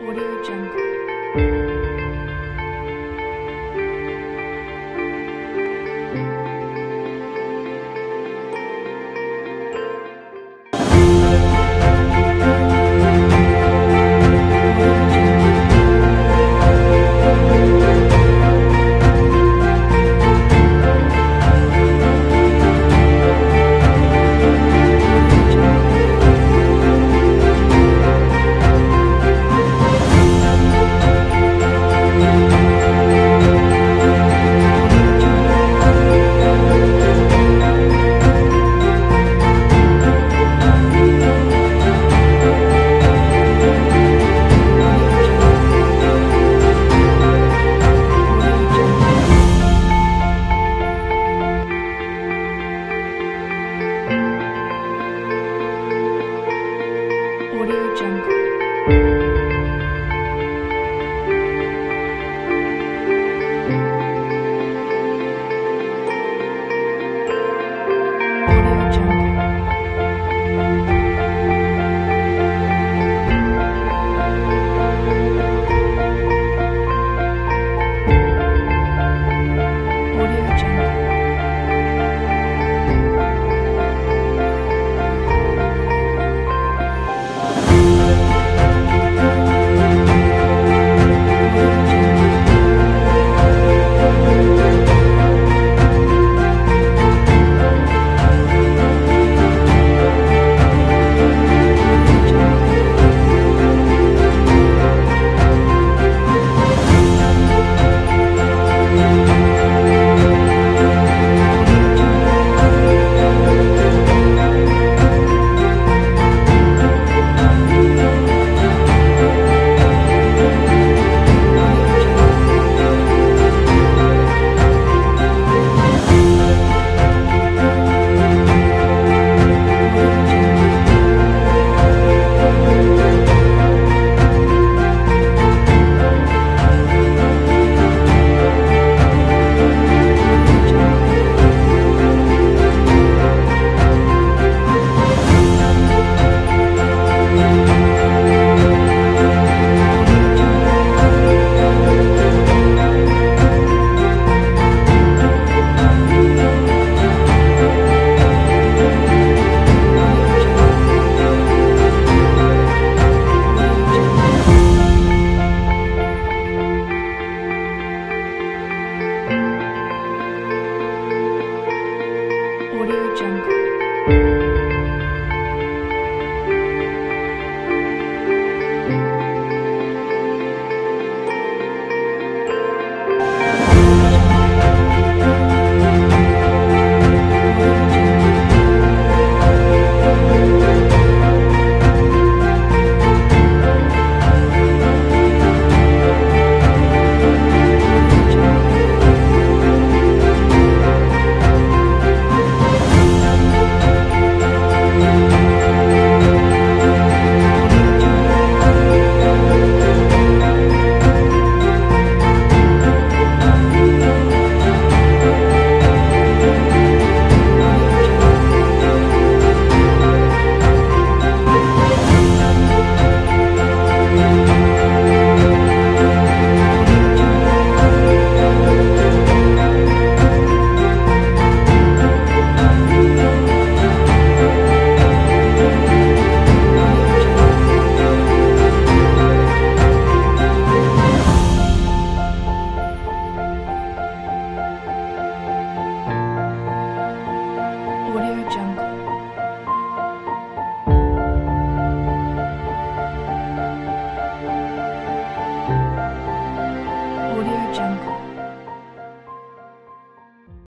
Audio Jungle.